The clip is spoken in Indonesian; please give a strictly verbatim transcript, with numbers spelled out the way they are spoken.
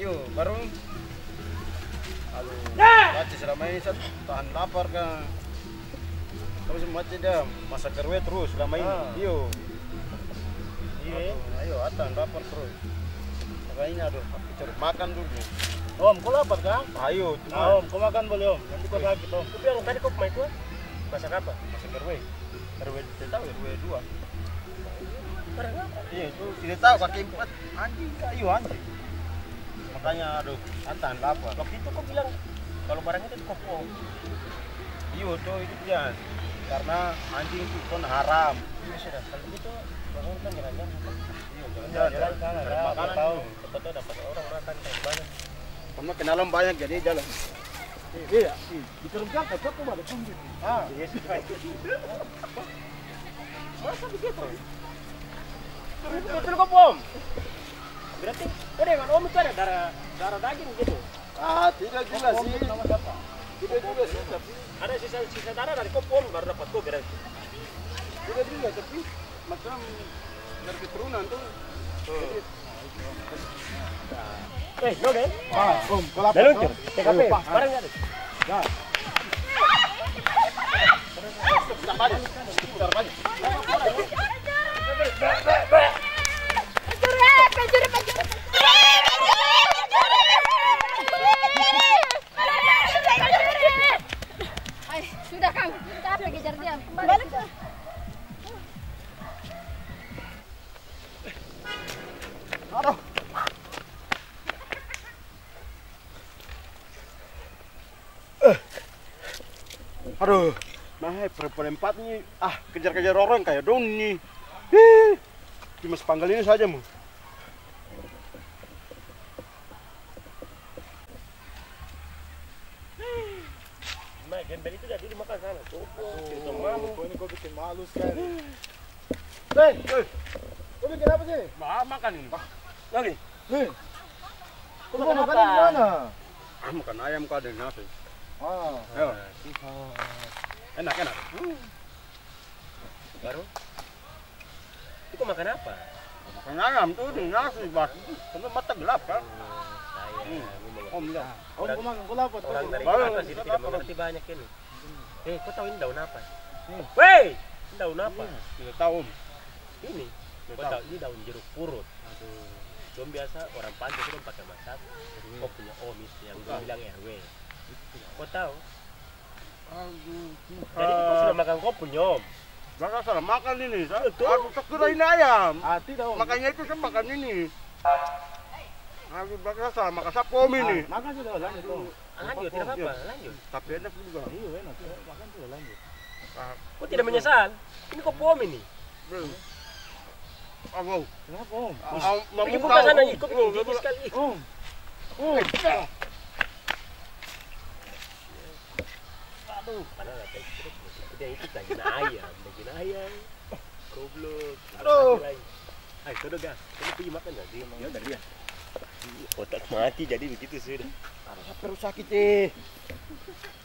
yuk bareng. Aduh, maci selama ini saya tahan lapar kan. Terus maci dah masak kerwe terus selama ini. Yuk, iya, ayo tahan lapar terus. Selama ini aduh, aku cari makan dulu. Om, kau lapar kan? Ayo, cuma. Om, kau makan boleh om. Nanti kau lagi om. Tapi yang tadi kau main kau masak apa? Masak kerwe. Kerwe tidak tahu, kerwe dua. Iya itu tidak tahu kaki empat anjing kayu anjing. Makanya aduh, tahan lapar. Waktu itu kau bilang kalau barang itu kopong. Iya itu itu jangan karena anjing itu pun haram. Iya sudah kalau gitu bangun kan jalan-jalan. Iya jalan-jalan kan ada makanan tahu. Betul dapat orang makan banyak. Kamu kenalan banyak jadi jalan. Iya itu rumah kau kau malah kunci. Ah iya sudah. Masa begitu? Betul kok om? Berarti, udah kan om itu ada darah darah daging gitu? Ah tidak juga sih. Tidak juga sih tapi ada sisa sisa darah dari kok om baru dapat kok berarti. Tidak juga tapi macam dari keturunan tuh. Eh, oke. Ah, om, kalau apa? T K P, barang nggak ada? Nggak. Tidak banyak, tidak banyak. Sudah kang, kita kejar dia. Kembali kita. Aduh. Aduh. Nah, perempuan empat nih, ah kejar-kejar orang kayak dong nih. Hih, cuma sepanggal ini saja mu. Nah, gembel itu jadi dimakan sana. Itu malu. Kau ini kau bikin malu sekali. Hei, kau bikin apa sih? Maaf makan ini. Lagi. Hei, kau mau makan di mana? Makan ayam kau ada nasi. Ah, enak enak. Baru. Kau makan apa? Makan ayam tuh nasi bas. Kamu mata gelap kan? Om ya. Om kau makan kau lapar. Orang dari atas itu tidak mengerti banyak ini. Eh, kau tahu ini daun apa? Wei, daun apa? Tidak tahu om. Ini. Kau tahu ini daun jeruk purut. Om biasa orang pantai itu pakai masak. Kau punya om yang bilang R W. Kau tahu? Jadi kau sudah makan kau punya om. Jangan salah makan ini, saya kirain ayam. Makanya itu saya makan ini. Aku bakal salah makan sapo ini. Makan sudah lanjut. Lanjut, tidak apa-apa, lanjut. Tapi enak juga. Iya enak, makan sudah lanjut. Kau tidak menyesal? Ini kok pom ini? Abang, kenapa om? Pergi buka sana, ikut gigi sekali. Om, om. Aduh, mana lah terus. Dia itu daging ayam, daging ayam, goblok. Aduh. Ayo, sudah gas. Kamu pergi makan dah. Ya, dari dia. Otak mati jadi begitu sudah. Perut sakit eh.